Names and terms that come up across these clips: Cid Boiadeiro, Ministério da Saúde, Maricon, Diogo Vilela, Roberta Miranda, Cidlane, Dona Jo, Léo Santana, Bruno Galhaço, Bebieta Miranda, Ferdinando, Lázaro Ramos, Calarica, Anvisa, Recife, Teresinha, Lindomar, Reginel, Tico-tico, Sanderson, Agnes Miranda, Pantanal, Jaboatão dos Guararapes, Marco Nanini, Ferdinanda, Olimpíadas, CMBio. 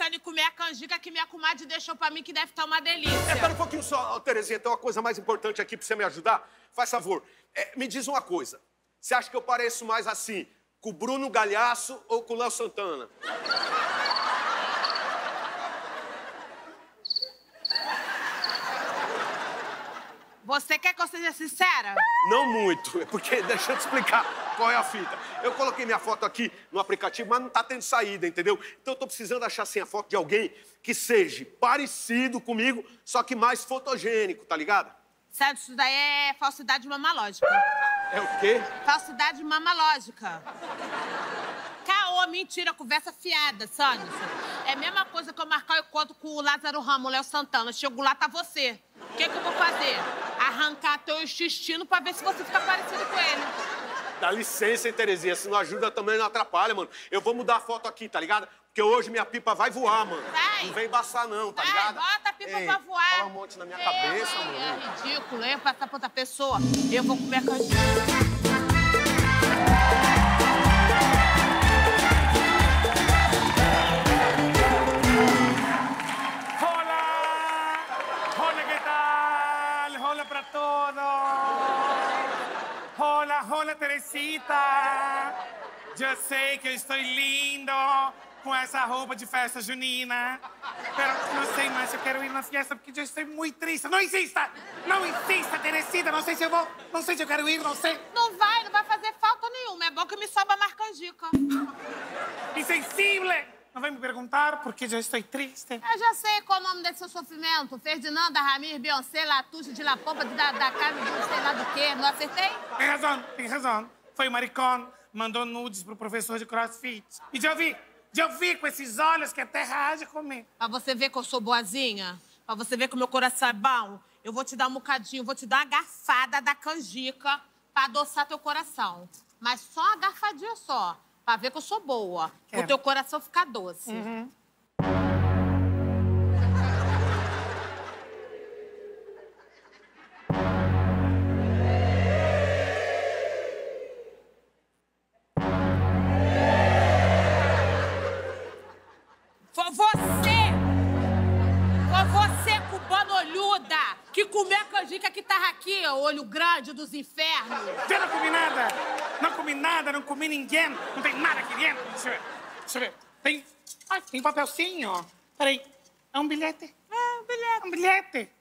deixar de comer a canjica que minha comadre deixou pra mim, que deve estar uma delícia. É, pera um pouquinho só, Teresinha, tem uma coisa mais importante aqui pra você me ajudar. Faz favor, me diz uma coisa. Você acha que eu pareço mais assim, com o Bruno Galhaço ou com o Léo Santana? Você quer que eu seja sincera? Não muito, porque deixa eu te explicar qual é a fita. Eu coloquei minha foto aqui no aplicativo, mas não tá tendo saída, entendeu? Então eu tô precisando achar assim a foto de alguém que seja parecido comigo, só que mais fotogênico, tá ligado? Sério, isso daí é falsidade mamalógica. É o quê? Falsidade mamalógica. Caô, mentira, conversa fiada, Sanderson. É a mesma coisa que eu marcar o encontro com o Lázaro Ramos, o Léo Santana. Chego lá, tá você. O que eu vou fazer? Arrancar teu intestino pra ver se você fica parecido com ele. Dá licença, hein, Teresinha. Se não ajuda, também não atrapalha, mano. Eu vou mudar a foto aqui, tá ligado? Porque hoje minha pipa vai voar, mano. Vai. Não vem embaçar, não, tá ligado? Bota a pipa pra voar. Fala um monte na minha cabeça, mano. É ridículo, hein? Passar pra outra pessoa. Eu vou comer a canjica. Olá, Teresita! Eu sei que eu estou lindo com essa roupa de festa junina. Mas não sei mais se eu quero ir na festa porque eu estou muito triste. Não insista! Não insista, Teresita! Não sei se eu vou, não sei se eu quero ir, não sei. Não vai fazer falta nenhuma. É bom que me sobe a marcanjica. Insensível! Não vai me perguntar porque eu estou triste? Eu já sei qual é o nome desse seu sofrimento. Ferdinanda, Ramir, Beyoncé, Latouche, de La Pompa, da Carmen, não sei lá do quê. Não acertei? Tem razão, tem razão. Foi o Maricon, mandou nudes pro professor de crossfit. E já vi com esses olhos que até raja comigo. Pra você ver que eu sou boazinha, pra você ver que o meu coração é bom, eu vou te dar um bocadinho, vou te dar uma garfada da canjica pra adoçar teu coração. Mas só uma garfadinha só, pra ver que eu sou boa, pro teu coração ficar doce. Uhum. Foi você, cubana olhuda, que comeu a canjica que tava aqui, olho grande dos infernos. Eu não comi nada. Não comi nada, não comi ninguém. Não tem nada aqui dentro. Deixa eu ver. Tem... Ai, tem papelzinho. Peraí. É um bilhete. É um bilhete.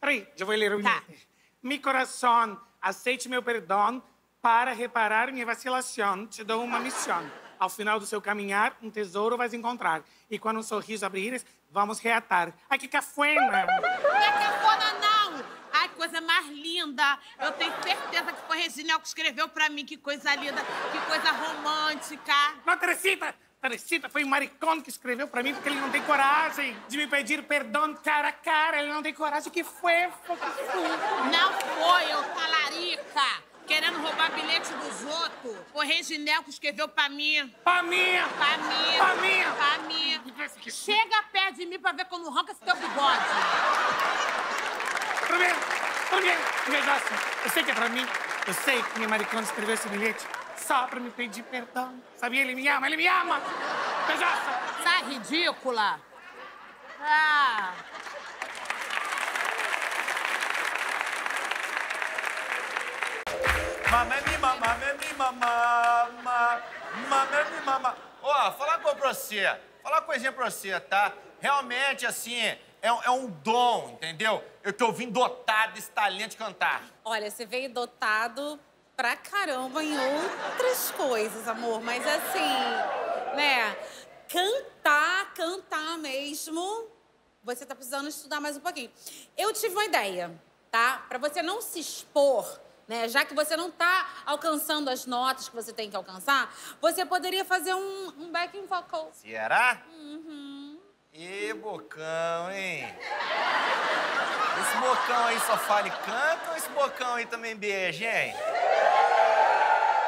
Peraí, já vou ler o bilhete. Mi coração, aceite meu perdão para reparar minha vacilação. Te dou uma missão. Ao final do seu caminhar, um tesouro vais encontrar. E quando um sorriso abrires, vamos reatar. Ai, que cafona! Não é cafona, não! Ai, coisa mais linda! Eu tenho certeza que foi Reginel que escreveu pra mim. Que coisa linda, que coisa romântica. Não, Teresita! Teresita, foi o Maricon que escreveu pra mim porque ele não tem coragem de me pedir perdão cara a cara. Ele não tem coragem. Que foi? Não foi, eu Calarica! Querendo roubar bilhete dos outros. O Reginel que escreveu pra mim. Pra mim. Chega perto de mim pra ver como arranca esse teu bigode. Primeiro, eu sei que é pra mim. Eu sei que minha maricona escreveu esse bilhete só pra me pedir perdão. Sabia? Ele me ama. Pedaço. Tá ridícula. Ah... Mamãe me mama. Ó, falar uma coisinha pra você, tá? Realmente, assim, é um dom, entendeu? Eu vim dotado desse talento de cantar. Olha, você veio dotado pra caramba em outras coisas, amor. Mas, assim, né? Cantar mesmo, você tá precisando estudar mais um pouquinho. Eu tive uma ideia, tá? Pra você não se expor... Né? Já que você não está alcançando as notas que você tem que alcançar, você poderia fazer um backing vocal. Será? Uhum. E bocão, hein? Esse bocão aí só fala e canta ou esse bocão aí também beija, hein?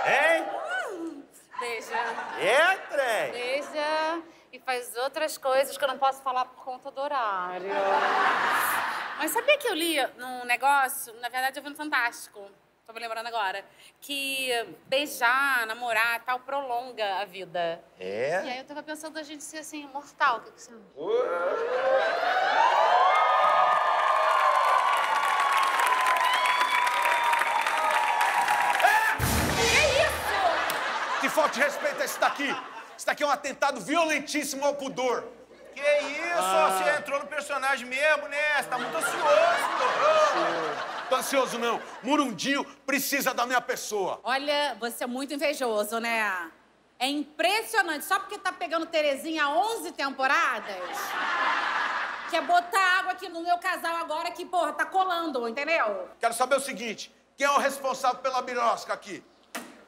Hein? Beija. É, trem? Beija e faz outras coisas que eu não posso falar por conta do horário. Mas sabia que eu li num negócio? Na verdade, eu vi no Fantástico. tô me lembrando agora, que beijar, namorar e tal, prolonga a vida. É? E aí eu tava pensando a gente ser, assim, imortal. O que você... Que falta de respeito é isso daqui? Isso daqui é um atentado violentíssimo ao pudor. Que isso? Você entrou no personagem mesmo, né? Você tá muito ansioso. Tô ansioso não. Murundinho precisa da minha pessoa. Olha, você é muito invejoso, né? É impressionante. Só porque tá pegando Teresinha há 11 temporadas, quer botar água aqui no meu casal agora que, porra, tá colando, entendeu? Quero saber o seguinte, quem é o responsável pela birosca aqui?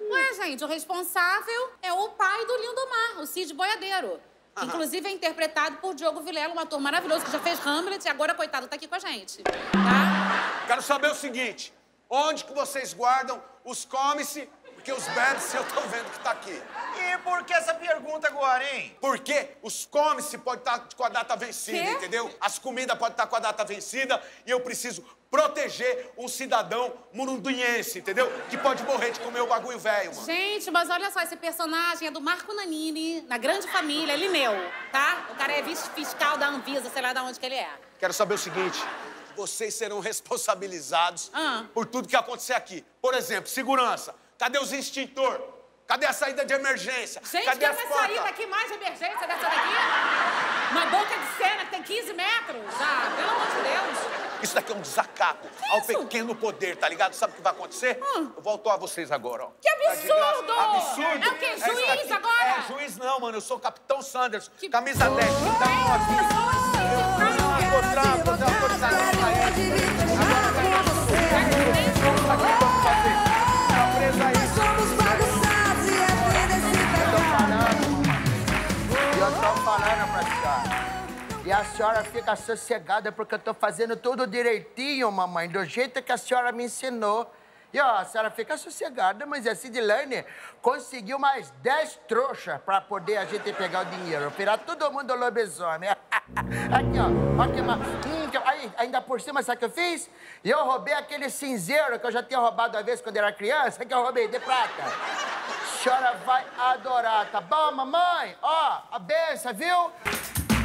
Ué, gente, o responsável é o pai do Lindomar, o Cid Boiadeiro. Aham. Inclusive é interpretado por Diogo Vilela, um ator maravilhoso que já fez Hamlet e agora, coitado, tá aqui com a gente, tá? Quero saber o seguinte, onde que vocês guardam os come-se, porque os bebe-se eu tô vendo que tá aqui. E por que essa pergunta agora, hein? Porque os come-se podem estar com a data vencida, quê? Entendeu? As comidas podem estar com a data vencida e eu preciso proteger um cidadão murundunhense, entendeu? Que pode morrer de comer o bagulho velho, mano. Gente, mas olha só, esse personagem é do Marco Nanini, na Grande Família, ele meu, tá? O cara é vice-fiscal da Anvisa, sei lá de onde que ele é. Quero saber o seguinte, vocês serão responsabilizados por tudo que acontecer aqui. Por exemplo, segurança. Cadê os extintor? Cadê a saída de emergência? Gente, cadê as portas? Saída aqui mais de emergência dessa daqui? Uma boca de cena que tem 15 metros? Ah, pelo amor de Deus. Isso daqui é um desacato ao pequeno poder, tá ligado? Sabe o que vai acontecer? Eu volto a vocês agora, ó. Que absurdo! Absurdo! É o quê? Juiz agora? É, juiz não, mano. Eu sou o Capitão Sanderson. Camisa 10, me dá um aqui. Eu vou mostrar agora. Nós somos bagunçados e a vida se perdeu. Eu tô falando pra senhora. E a senhora fica sossegada porque eu tô fazendo tudo direitinho, mamãe, do jeito que a senhora me ensinou. E ó, a senhora fica sossegada, mas a Cidlane conseguiu mais 10 trouxas pra poder a gente pegar o dinheiro. Virar todo mundo lobisomem. Aqui, ó. Aqui, aí, ainda por cima, sabe o que eu fiz? Eu roubei aquele cinzeiro que eu já tinha roubado uma vez quando era criança, que eu roubei de prata. A senhora vai adorar, tá bom, mamãe? Ó, a benção, viu?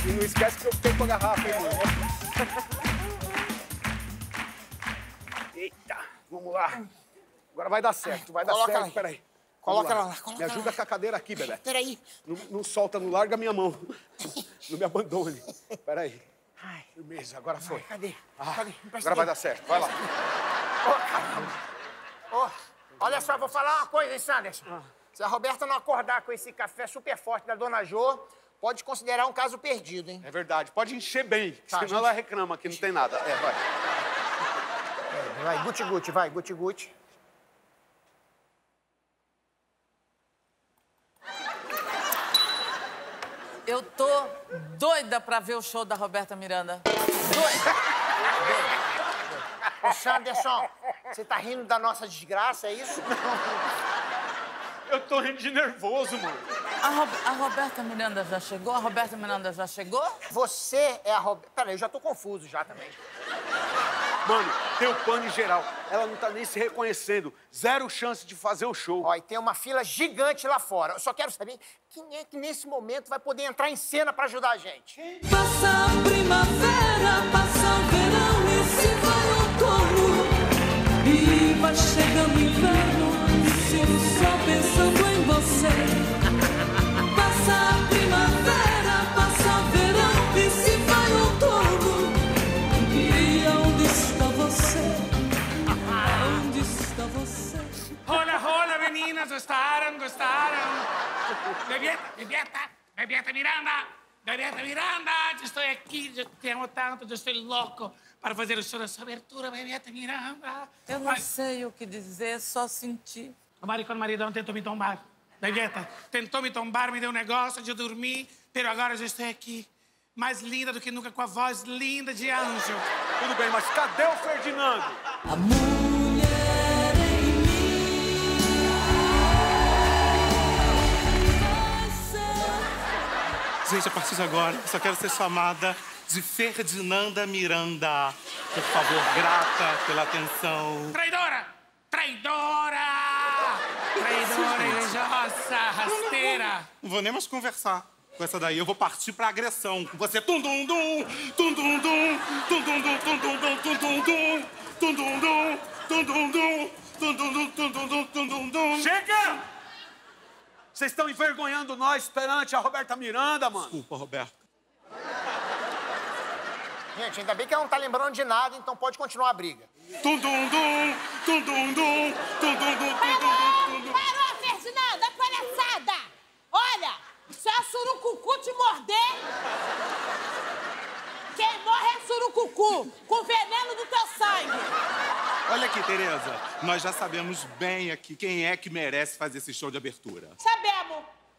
E não esquece que eu fiquei com a garrafa, hein, mano? Eita, vamos lá. Agora vai dar certo, vai dar certo. Peraí. Coloca ela lá, coloca Me ajuda lá. Com a cadeira aqui, bebê. Peraí. Não solta, não larga a minha mão. Não me abandone. Peraí. Ai, firmeza, agora foi. Cadê? Cadê? Agora vai dar certo, vai lá. Olha só, vou falar uma coisa, hein, Sanderson? Se a Roberta não acordar com esse café super forte da Dona Jo, pode considerar um caso perdido, hein? É verdade, pode encher bem, tá, senão ela reclama que não tem nada. É, vai. É, vai, guti-guti, vai, guti-guti. Eu tô doida pra ver o show da Roberta Miranda. Doida. Ô, Sanderson, você tá rindo da nossa desgraça, é isso? Eu tô rindo de nervoso, mano. A Roberta Miranda já chegou? A Roberta Miranda já chegou? Você é a Roberta... Peraí, eu já tô confuso já também. Mano, tem o pano em geral. Ela não tá nem se reconhecendo. Zero chance de fazer o show. Ó, e tem uma fila gigante lá fora. Eu só quero saber quem é que nesse momento vai poder entrar em cena pra ajudar a gente. Passa a primavera, passa o verão e se vai o outono. E vai chegando o inverno, se só pensando em você. Passa a primavera, passa o verão e se vai o outono. Onde está você? Hola, hola, meninas, gostaram? Bebieta Miranda, estou aqui, eu te amo tanto, eu estou louco para fazer o show dessa abertura, Bebieta Miranda. Eu não sei o que dizer, só senti. O Maricon, maridão, tentou me tombar. Bebieta, tentou me tombar, me deu um negócio de dormir, mas agora eu estou aqui. Mais linda do que nunca, com a voz linda de anjo. Tudo bem, mas cadê o Ferdinando? A mulher em mim. Gente, a partir de agora, eu só quero ser chamada de Ferdinanda Miranda. Por favor, grata pela atenção. Traidora! Traidora! Traidora, invejosa, rasteira! Não vou nem mais conversar com essa daí. Eu vou partir pra agressão com você. Tum-dum-dum! Tum-dum-dum! Tum-dum-dum! Tum-dum-dum! Tum-dum-dum! Tum-dum-dum! Tum-dum-dum! Tum-dum-dum! Tum-dum-dum! Tum-dum-dum! Chega! Vocês estão envergonhando nós perante a Roberta Miranda, mano. Desculpa, Roberta. Gente, ainda bem que ela não tá lembrando de nada, então pode continuar a briga. Tum-dum-dum, tum-dum-dum, tum-dum-dum, tum-dum-dum. Parou, Ferdinanda, palhaçada! Olha, se a surucucu te morder, quem morre é surucucu, com veneno do teu sangue. Olha aqui, Tereza, nós já sabemos bem aqui quem é que merece fazer esse show de abertura. Sabemos.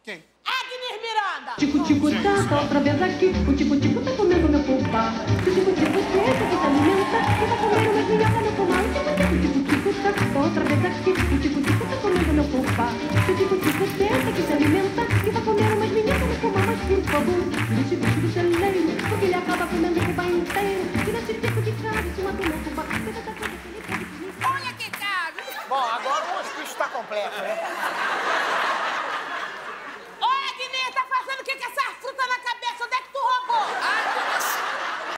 Quem? Agnes Miranda. Tico-tico tá outra vez aqui, o tico-tico tá comendo meu pulpa. Tico-tico tá comendo meu pinhão, meu pomar. Tico-tico tá outra vez aqui, o tico-tico tá comendo meu pulpa. Tico-tico pensa que se alimenta e vai comer umas minhocas, meu pomar, mas por favor, não te deixe do celeiro, porque ele acaba comendo o pulpa inteiro. E nesse tempo de casa, se mata meu pulpa, você tá fazendo aquele pulpa. Olha que caro! Bom, agora o hospício tá completo, né?